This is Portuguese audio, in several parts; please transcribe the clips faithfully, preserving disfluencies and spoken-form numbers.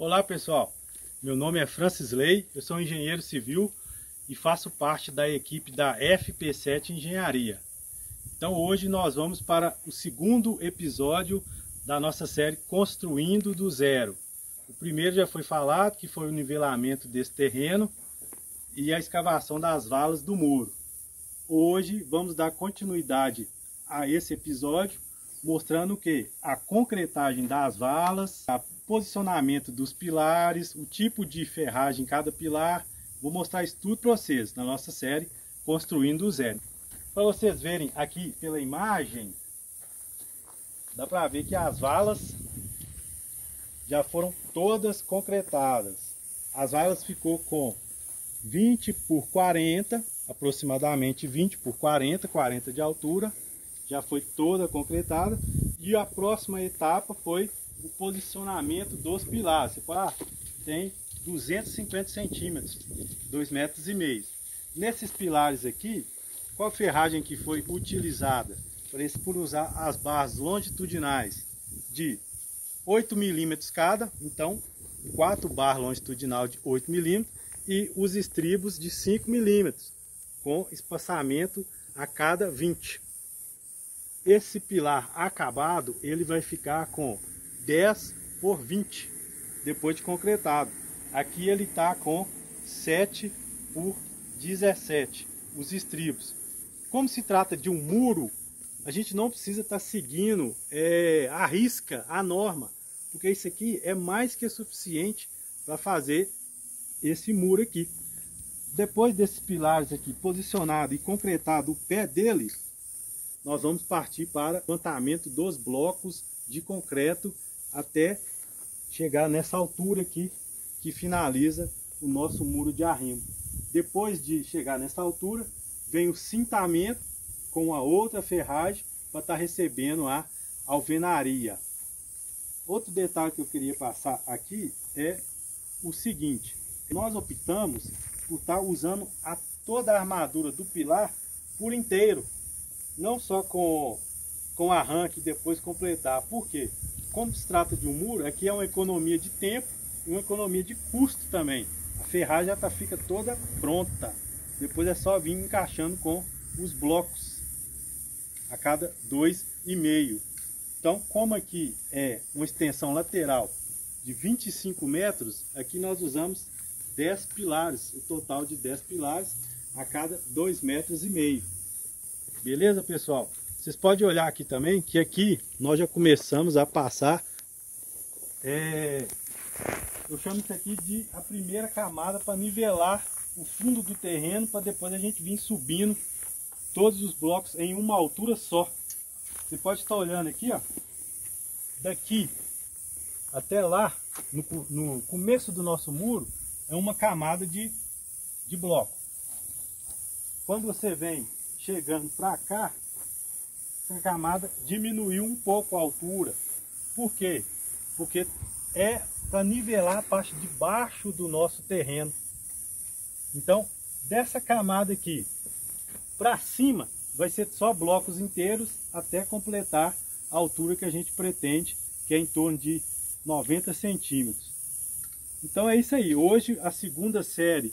Olá pessoal, meu nome é Francisley, eu sou engenheiro civil e faço parte da equipe da F P sete Engenharia. Então hoje nós vamos para o segundo episódio da nossa série Construindo do Zero. O primeiro já foi falado, que foi o nivelamento desse terreno e a escavação das valas do muro. Hoje vamos dar continuidade a esse episódio, mostrando que a concretagem das valas, o posicionamento dos pilares, o tipo de ferragem em cada pilar. Vou mostrar isso tudo para vocês na nossa série Construindo do Zero. Para vocês verem aqui pela imagem, dá para ver que as valas já foram todas concretadas. As valas ficou com vinte por quarenta, aproximadamente vinte por quarenta, quarenta de altura. Já foi toda concretada. E a próxima etapa foi o posicionamento dos pilares. Você pode, ah, tem duzentos e cinquenta centímetros, dois metros e meio. Nesses pilares aqui, qual a ferragem que foi utilizada? Por usar as barras longitudinais de oito milímetros cada, então quatro barras longitudinais de oito milímetros e os estribos de cinco milímetros, com espaçamento a cada vinte. Esse pilar acabado, ele vai ficar com dez por vinte, depois de concretado. Aqui ele está com sete por dezessete, os estribos. Como se trata de um muro, a gente não precisa estar tá seguindo é, a risca, a norma, porque isso aqui é mais que suficiente para fazer esse muro aqui. Depois desses pilares aqui posicionado e concretado o pé deles, nós vamos partir para o levantamento dos blocos de concreto até chegar nessa altura aqui que finaliza o nosso muro de arrimo. Depois de chegar nessa altura, vem o cintamento com a outra ferragem para estar recebendo a alvenaria. Outro detalhe que eu queria passar aqui é o seguinte: nós optamos por estar usando a toda a armadura do pilar por inteiro, não só com, com arranque e depois completar. Por quê? Como se trata de um muro, aqui é uma economia de tempo e uma economia de custo também. A ferragem já tá, fica toda pronta, depois é só vir encaixando com os blocos a cada dois e meio. Então, como aqui é uma extensão lateral de vinte e cinco metros, aqui nós usamos dez pilares, o total de dez pilares a cada dois metros e meio. Beleza, pessoal? Vocês podem olhar aqui também, que aqui nós já começamos a passar, é, eu chamo isso aqui de a primeira camada, para nivelar o fundo do terreno, para depois a gente vir subindo todos os blocos em uma altura só. Você pode estar olhando aqui, ó, daqui até lá, no, no começo do nosso muro, é uma camada de, de bloco. Quando você vem chegando para cá, essa camada diminuiu um pouco a altura. Por quê? Porque é para nivelar a parte de baixo do nosso terreno. Então, dessa camada aqui para cima, vai ser só blocos inteiros até completar a altura que a gente pretende, que é em torno de noventa centímetros. Então é isso aí. Hoje a segunda série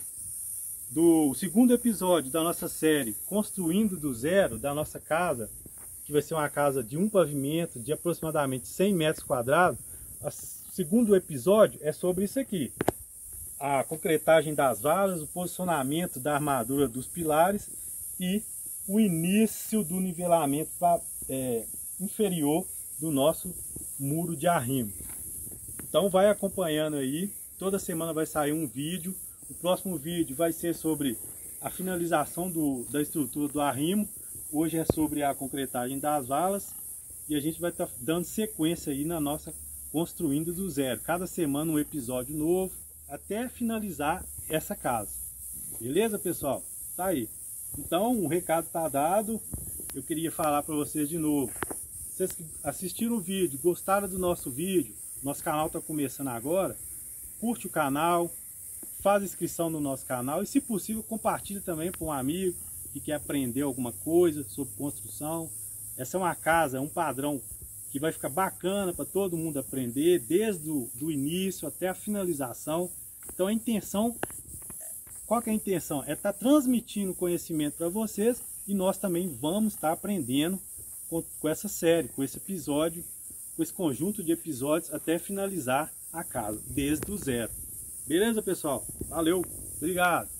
do o segundo episódio da nossa série Construindo do Zero, da nossa casa, que vai ser uma casa de um pavimento de aproximadamente cem metros quadrados. O segundo episódio é sobre isso aqui: a concretagem das valas, o posicionamento da armadura dos pilares e o início do nivelamento pra, é, inferior do nosso muro de arrimo. Então vai acompanhando aí, toda semana vai sair um vídeo. O próximo vídeo vai ser sobre a finalização do, da estrutura do arrimo. Hoje é sobre a concretagem das valas. E a gente vai estar tá dando sequência aí na nossa Construindo do Zero. Cada semana um episódio novo, até finalizar essa casa. Beleza, pessoal? Tá aí. Então, o recado tá dado. Eu queria falar para vocês de novo. Vocês que assistiram o vídeo, gostaram do nosso vídeo, nosso canal tá começando agora, curte o canal, faz inscrição no nosso canal e, se possível, compartilha também para um amigo que quer aprender alguma coisa sobre construção. Essa é uma casa, um padrão que vai ficar bacana para todo mundo aprender, desde o do início até a finalização. Então a intenção, qual que é a intenção? É estar transmitindo conhecimento para vocês, e nós também vamos estar aprendendo com, com essa série, com esse episódio, com esse conjunto de episódios até finalizar a casa, desde o zero. Beleza, pessoal? Valeu, obrigado!